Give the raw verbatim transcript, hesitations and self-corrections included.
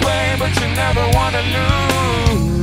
play, but you never wanna lose.